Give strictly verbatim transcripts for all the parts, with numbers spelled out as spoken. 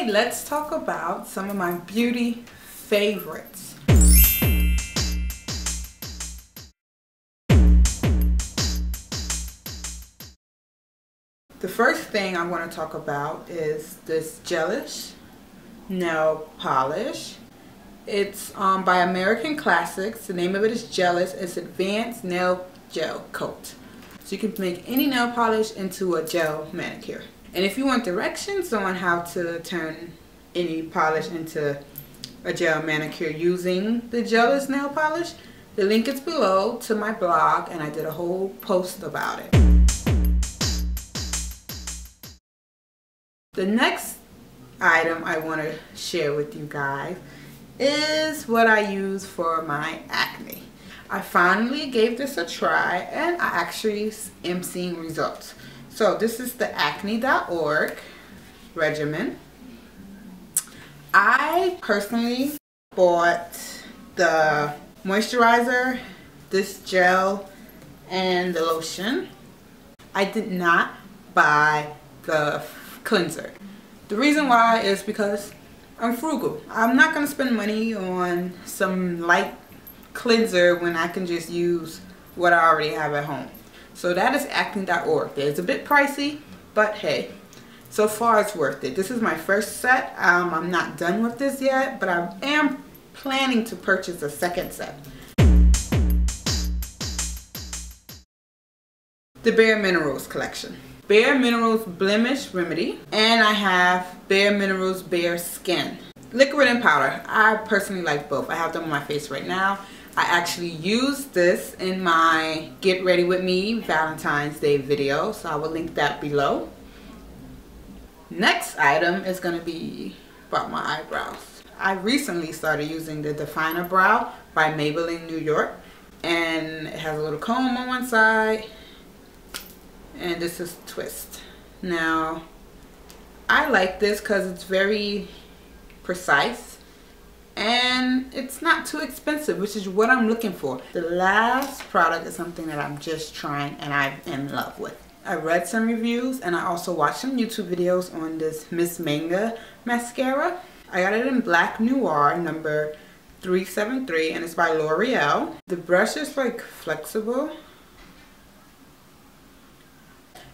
Today, let's talk about some of my beauty favorites. The first thing I want to talk about is this Gelish nail polish. It's um, by American Classics. The name of it is Gealous. It's Advanced Nail Gel Coat. So you can make any nail polish into a gel manicure. And if you want directions on how to turn any polish into a gel manicure using the Gealous nail polish, the link is below to my blog, and I did a whole post about it. The next item I want to share with you guys is what I use for my acne. I finally gave this a try and I actually am seeing results. So this is the acne dot org regimen. I personally bought the moisturizer, this gel, and the lotion. I did not buy the cleanser. The reason why is because I'm frugal. I'm not going to spend money on some light cleanser when I can just use what I already have at home. So that is acne dot org. It's a bit pricey, but hey, so far it's worth it. This is my first set. Um, I'm not done with this yet, but I am planning to purchase a second set. The bareMinerals collection. bareMinerals Blemish Remedy, and I have bareMinerals Bare Skin. Liquid and powder. I personally like both. I have them on my face right now. I actually used this in my Get Ready With Me Valentine's Day video, so I will link that below. Next item is going to be about my eyebrows. I recently started using the Definer Brow by Maybelline New York, and it has a little comb on one side. And this is twist. Now, I like this because it's very precise and it's not too expensive, which is what I'm looking for. The last product is something that I'm just trying and I'm in love with. I read some reviews and I also watched some YouTube videos on this Miss Manga mascara. I got it in Black Noir number three seven three and it's by L'Oreal. The brush is like flexible.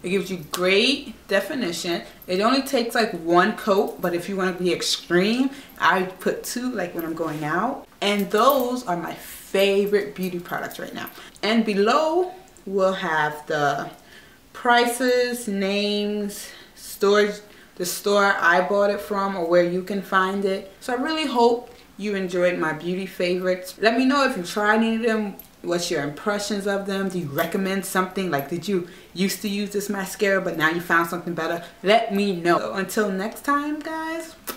It gives you great definition. It only takes like one coat, but if you want to be extreme, I put two, like when I'm going out. And those are my favorite beauty products right now. And below we'll have the prices, names, storage, the store I bought it from or where you can find it. So I really hope you enjoyed my beauty favorites. Let me know if you tried any of them. What's your impressions of them? Do you recommend something? Like, did you used to use this mascara but now you found something better? Let me know. So until next time, guys.